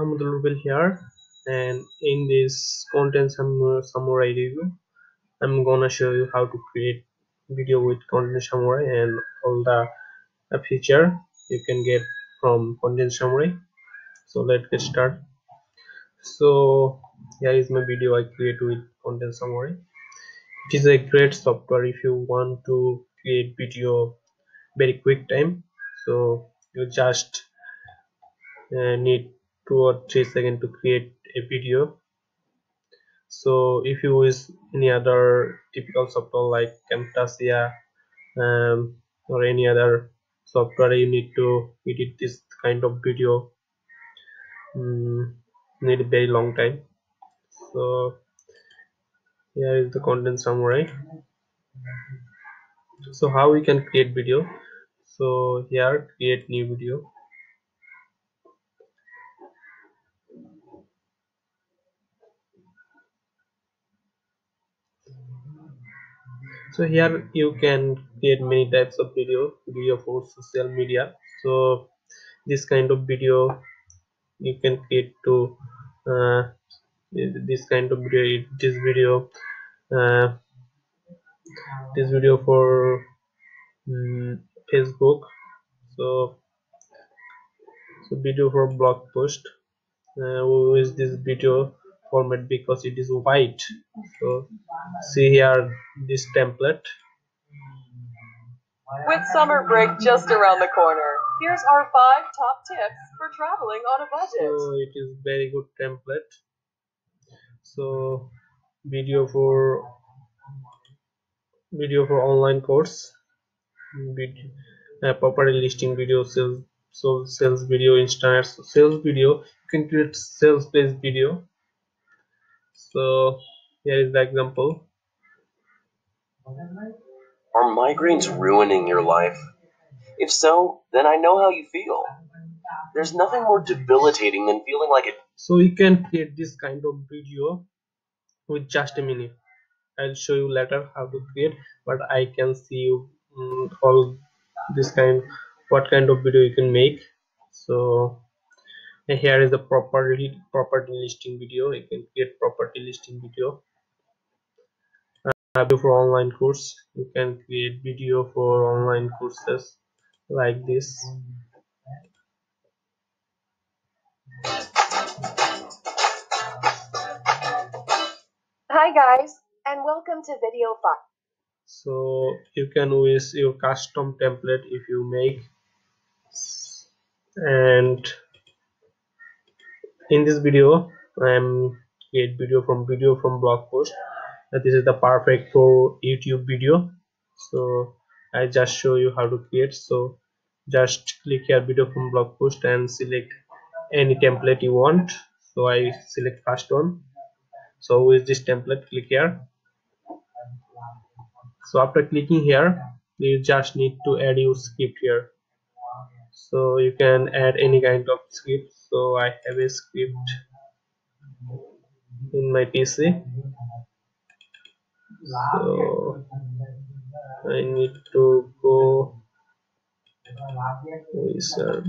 I'm Olivia here, and in this Content Samurai review, I'm gonna show you how to create video with Content Samurai and all the feature you can get from Content Samurai. So let's get started. So here is my video I create with Content Samurai. It is a great software if you want to create video very quick time. So you just need 2 or 3 seconds to create a video. So if you use any other typical software like Camtasia or any other software, you need to edit this kind of video need a very long time. So here is the Content Samurai. So how we can create video? So here, create new video. So here you can create many types of video for social media. So this kind of video you can create to this kind of video, this video for Facebook, so video for blog post. We use this video format because it is white. So see here this template. With summer break just around the corner, here's our 5 top tips for traveling on a budget. So it is very good template. So video for online course, property listing video, sales video, internet sales video. You can create sales based video. So here is the example. Are migraines ruining your life? If so, then I know how you feel. There's nothing more debilitating than feeling like it. So you can create this kind of video with just a minute. I'll show you later how to create, but I can see you all this kind, what kind of video you can make. So here is the property listing video. You can create property listing video. Video for online course. You can create video for online courses like this. Hi guys, and welcome to video 5. So you can use your custom template if you make, and in this video I'm create video from blog post. This is the perfect for YouTube video. So I just show you how to create. So just click here video from blog post and select any template you want. So I select first one. So with this template, click here. So after clicking here, you just need to add your script here. So you can add any kind of script. So I have a script in my PC. So I need to go wizard.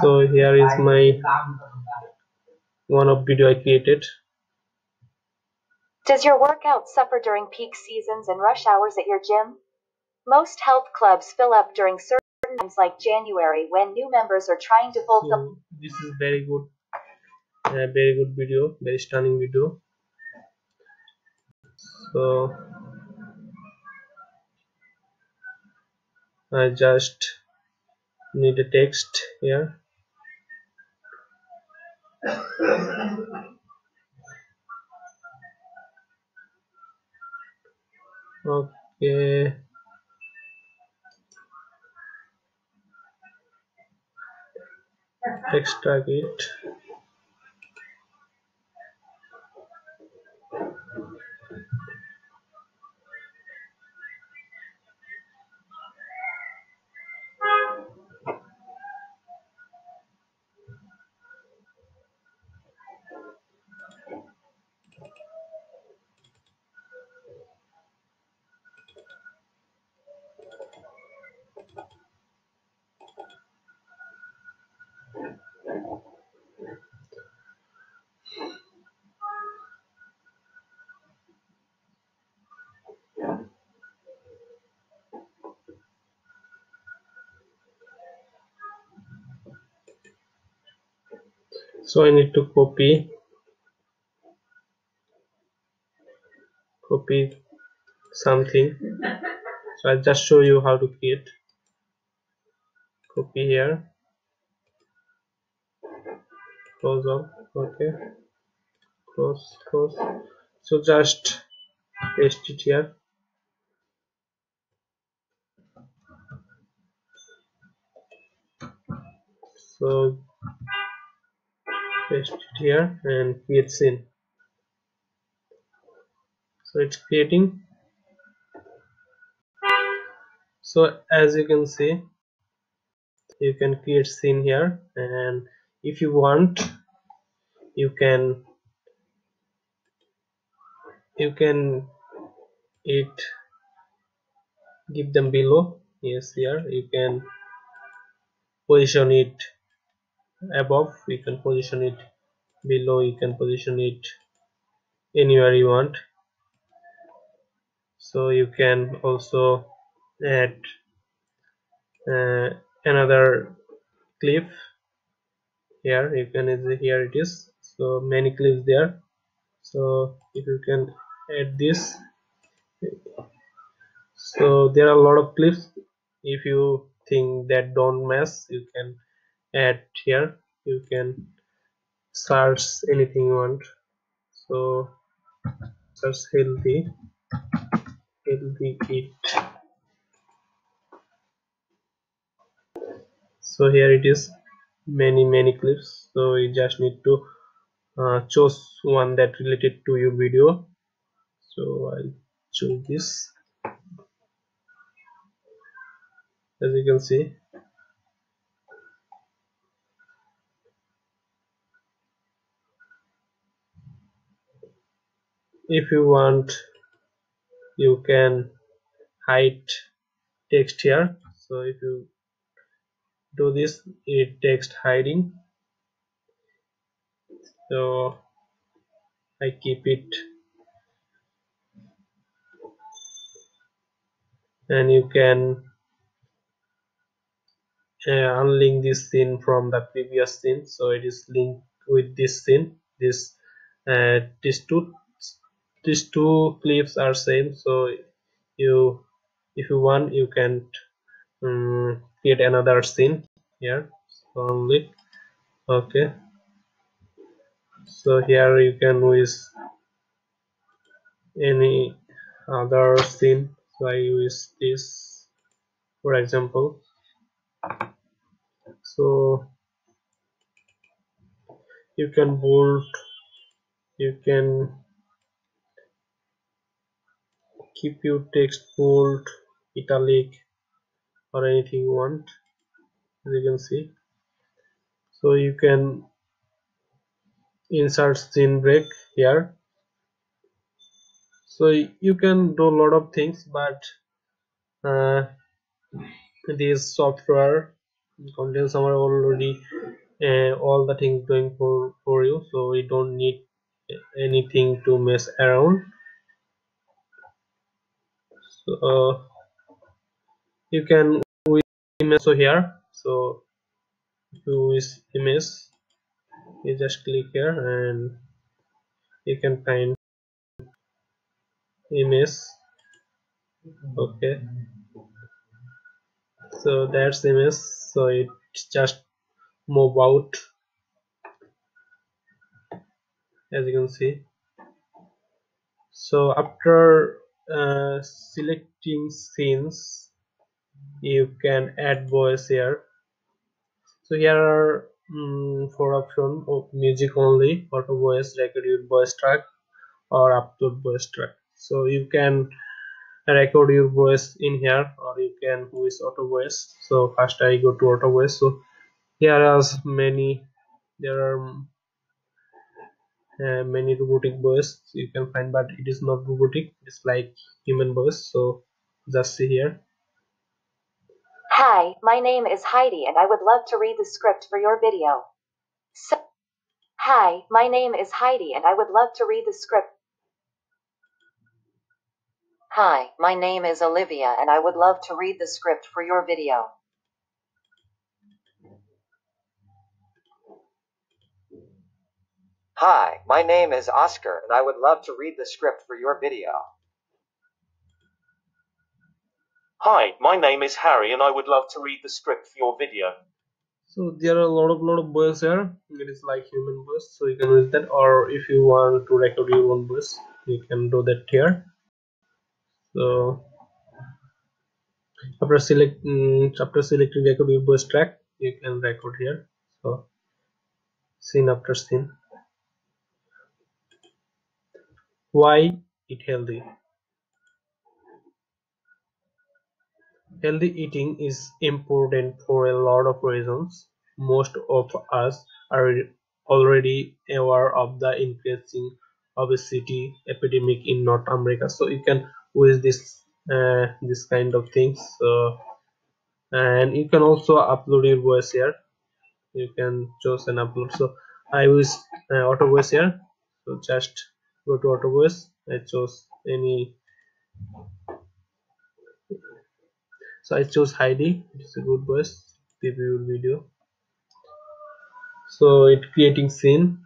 So here is my one of video I created. Does your workout suffer during peak seasons and rush hours at your gym? Most health clubs fill up during certain times like January when new members are trying to fulfill. So this is very good video, very stunning video. So I just need a text here. Okay. Extract it. So I need to copy something. So I'll just show you how to create. Copy here, close all, okay, close. So just paste it here. So paste it here and create scene. So it's creating. So as you can see, you can create scene here, and if you want, you can give them below. Yes, here you can position it above, you can position it below, you can position it anywhere you want. So you can also add another clip here. You can, here it is, so many clips there. So if you can add this, so there are a lot of clips. If you think that don't mess, you can add here. You can search anything you want. So search healthy kit. So here it is, many clips. So you just need to choose one that related to your video. So I'll choose this. As you can see, if you want, you can hide text here. So if you do this, it text hiding. So I keep it, and you can unlink this scene from the previous scene. So it is linked with this scene. These two clips are same. So you, if you want, you can create another scene here only. Okay. So here you can use any other scene. So I use this, for example. So you can bold, you can keep your text bold, italic, or anything you want. As you can see, so you can insert scene break here. So you can do a lot of things, but this software Content Samurai already all the things doing for you. So you don't need anything to mess around. So you can with image. So here, so if you use image, you just click here and you can find image. Okay, so that's image. So it just move out, as you can see. So after selecting scenes, you can add voice here. So here are four options: music only, auto voice, record your voice track, or upload voice track. So you can record your voice in here, or you can use auto voice. So first I go to auto voice. So here are many, there are many robotic voice you can find, but it is not robotic, it's like human voice. So just see here. Hi, my name is Heidi and I would love to read the script for your video. Hi, my name is Heidi and I would love to read the script. Hi, my name is Olivia and I would love to read the script for your video. Hi, my name is Oscar, and I would love to read the script for your video. Hi, my name is Harry, and I would love to read the script for your video. So there are a lot of voice here. It is like human voice, so you can use that, or if you want to record your own voice, you can do that here. So after selecting record your voice track, you can record here. So scene after scene. Why eat healthy? Healthy eating is important for a lot of reasons. Most of us are already aware of the increasing obesity epidemic in North America, so you can use this kind of things. And you can also upload your voice here. You can choose and upload. So I use auto voice here. So just go to auto voice. I chose any. So I chose Heidi. It's a good voice. Preview video. So it's creating scene.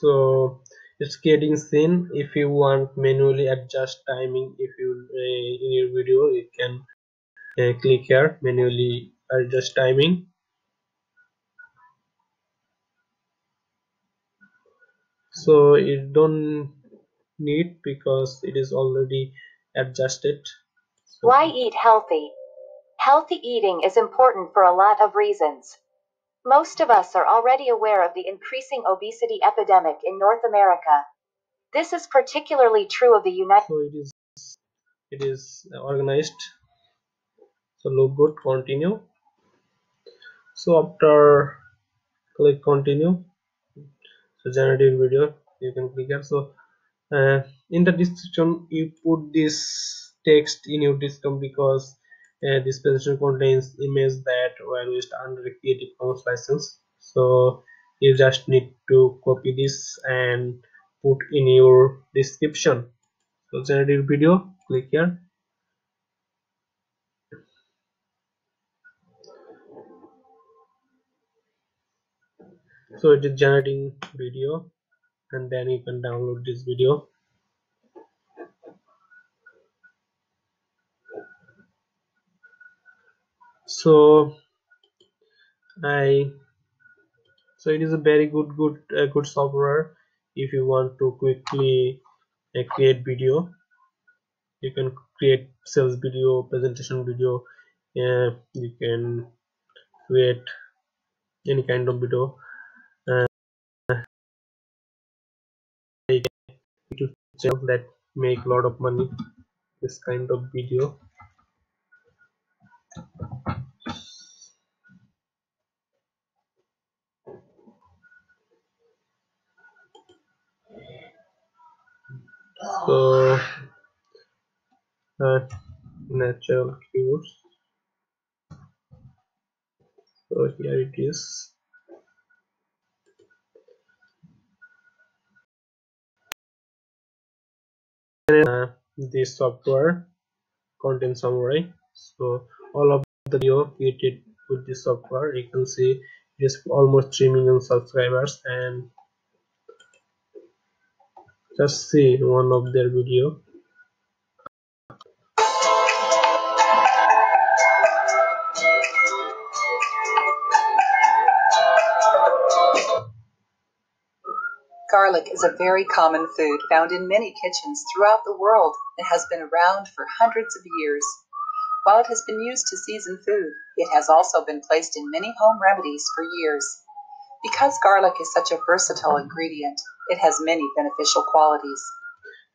So it's creating scene. If you want manually adjust timing, if you in your video, you can click here manually adjust timing. So it don't need because it is already adjusted. So why eat healthy? Healthy eating is important for a lot of reasons. Most of us are already aware of the increasing obesity epidemic in North America. This is particularly true of the United States. So it is organized. So look good, continue. So after click continue. Generated video, you can click here. So in the description you put this text in your description because this presentation contains images that were used under a Creative Commons license, so you just need to copy this and put in your description. So generated video, click here. So it is generating video, and then you can download this video. So it is a very good software. If you want to quickly create video, you can create sales video, presentation video. You can create any kind of video. YouTube channels that make a lot of money, this kind of video. So natural cures. So here it is. This software Content Samurai. So all of the video created with this software, you can see it's almost 3 million subscribers, and just see one of their video. Garlic is a very common food found in many kitchens throughout the world and has been around for hundreds of years. While it has been used to season food, it has also been placed in many home remedies for years. Because garlic is such a versatile ingredient, it has many beneficial qualities.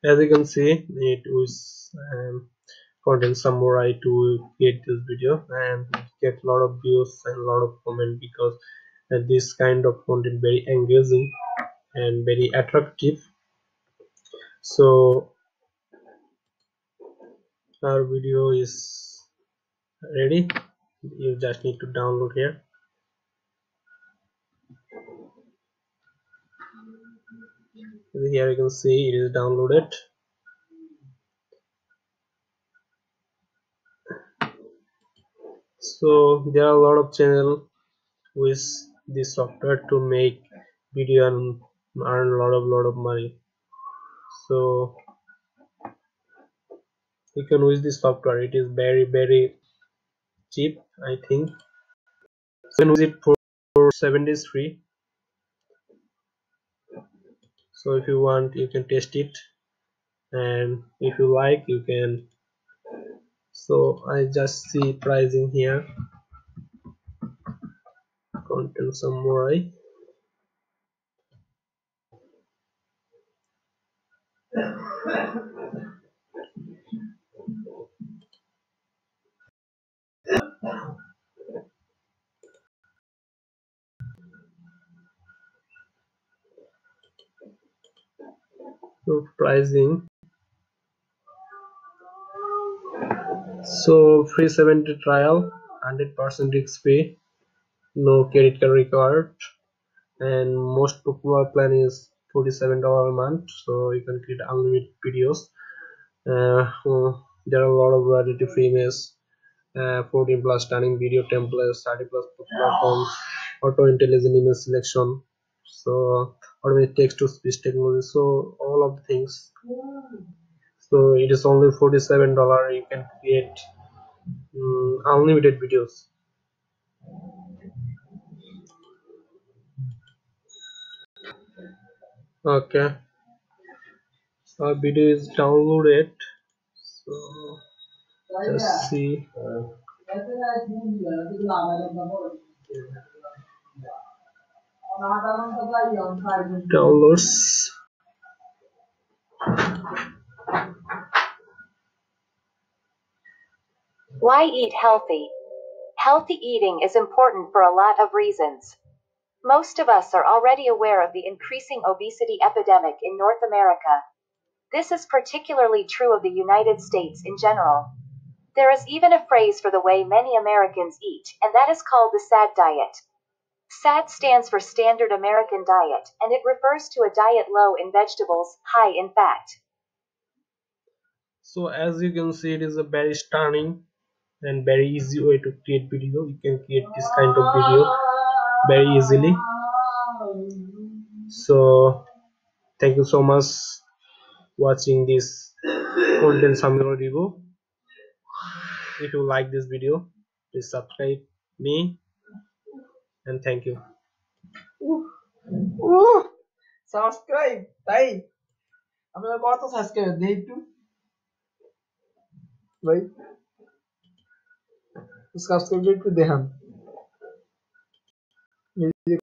As you can see, it was Content Samurai to create this video, and get a lot of views and a lot of comments because this kind of content very engaging and very attractive. So our video is ready. You just need to download here. Here you can see it is downloaded. So there are a lot of channels with this software to make video and earn a lot of money. So you can use this software. It is very cheap, I think. You can use it for 7 days free. So if you want, you can test it, and if you like, you can. So I just see pricing here. Content Samurai. So pricing. So free 7-day trial, 100% risk free, no credit card required, and most popular plan is $47 a month. So you can create unlimited videos. There are a lot of variety of images, 14+ stunning video templates, 30+ platforms, auto intelligent image selection, so automated text-to-speech technology. So all of the things. So it is only $47. You can create unlimited videos. Okay, our video is downloaded. So just see. Downloads. Why eat healthy? Healthy eating is important for a lot of reasons. Most of us are already aware of the increasing obesity epidemic in North America. This is particularly true of the United States in general. There is even a phrase for the way many Americans eat, and that is called the SAD diet. SAD stands for Standard American Diet, and it refers to a diet low in vegetables, high in fat. So as you can see, it is a very stunning and very easy way to create video. You can create this kind of video very easily. So thank you so much watching this Content Samurai review. If you like this video, please subscribe me, and thank you. Subscribe, bye. I'm not going to subscribe. Need to bye. Subscribe to them.